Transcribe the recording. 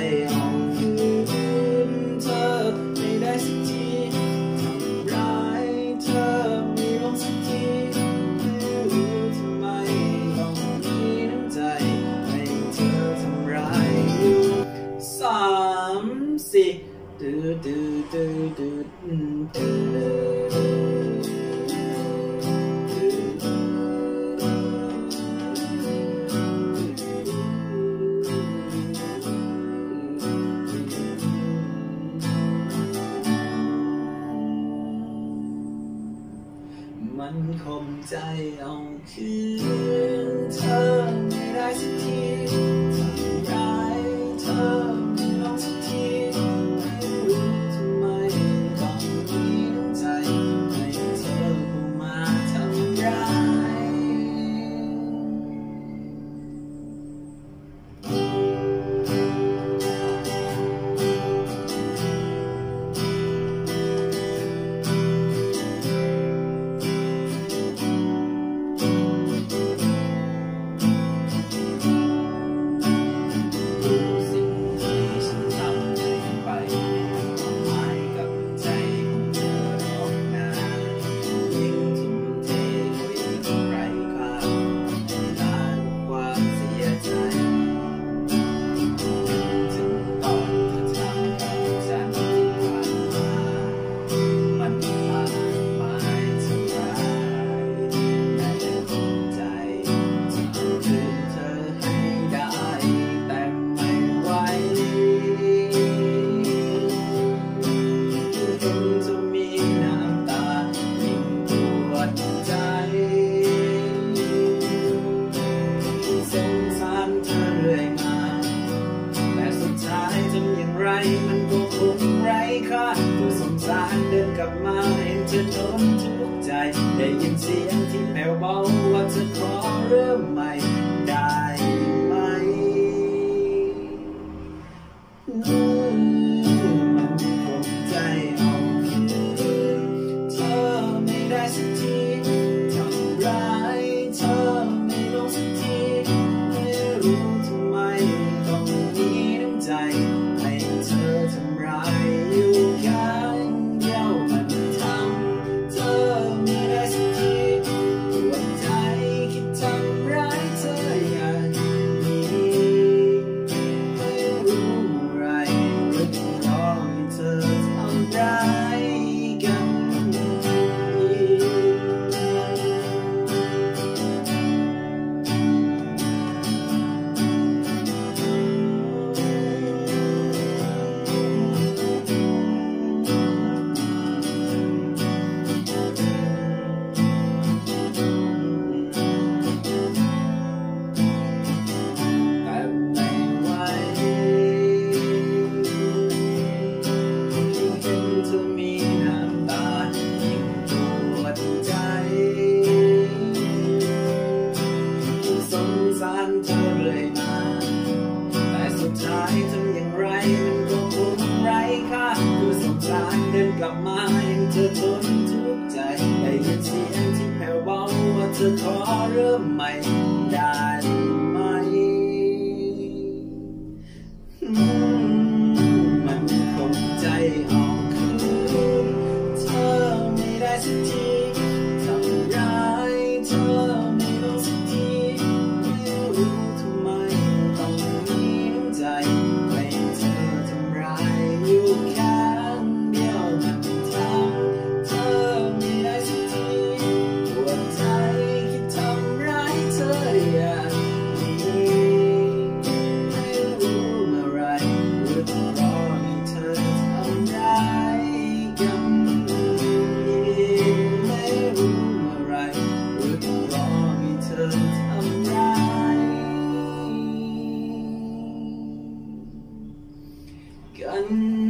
เอาคืนเธอไม่ได้สักทีทำร้ายเธอไม่ลงสักทีไม่รู้ทำไมต้องมีน้ำใจให้เธอทำร้าย3 4ดูดูดูดูมันคมใจเอาคืนเธอไม่ได้สักทีทำร้ายเธอไม่ลงสักทีไม่รู้ทำไมต้องมีน้ำใจให้เธอเข้ามาทำร้ายมันก็คงไร้ค่าตัวสงสารเดินกลับมาเห็นเธอโดนทุกใจได้ยินเสียงที่แผ่วเบาว่าจะขอเริ่มใหม่ได้ไหมมันคงใจเอาคืนเธอไม่ได้สักทีทำร้ายเธอไม่ลงสักทีไม่รู้ทำไมต้องมีน้ำใจเธอทำร้ายอยู่แค่เดียวมันทำเธอไม่ได้สักทีปวดใจคิดทำร้ายเธออย่างนี้ไม่รู้อะไรก็ต้องรอให้เธอทำร้ายกันเธอเลยมาแต่สุดท้ายทำอย่างไรมันก็คงไร้ค่าคือสงสารเดินกลับมายังเธอทนทุกข์ใจได้ยินเสียงที่แผ่วเบาว่าเธอขอเริ่มใหม่ได้ไหมมันคงใจเอาคืนเธอไม่ได้สักทีทำร้ายเธอไม่ลงสักที